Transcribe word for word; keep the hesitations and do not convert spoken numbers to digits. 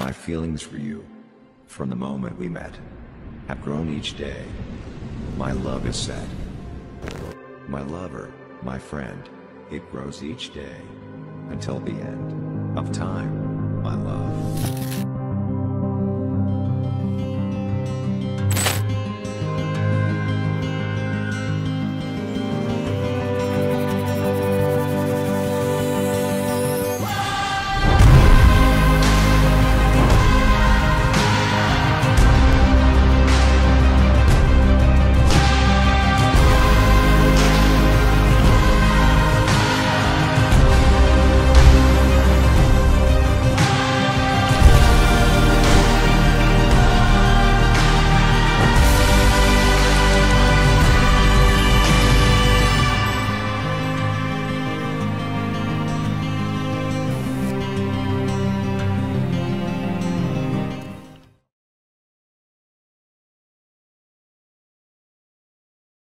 My feelings for you, from the moment we met, have grown each day. My love is set. My lover, my friend, it grows each day, until the end of time.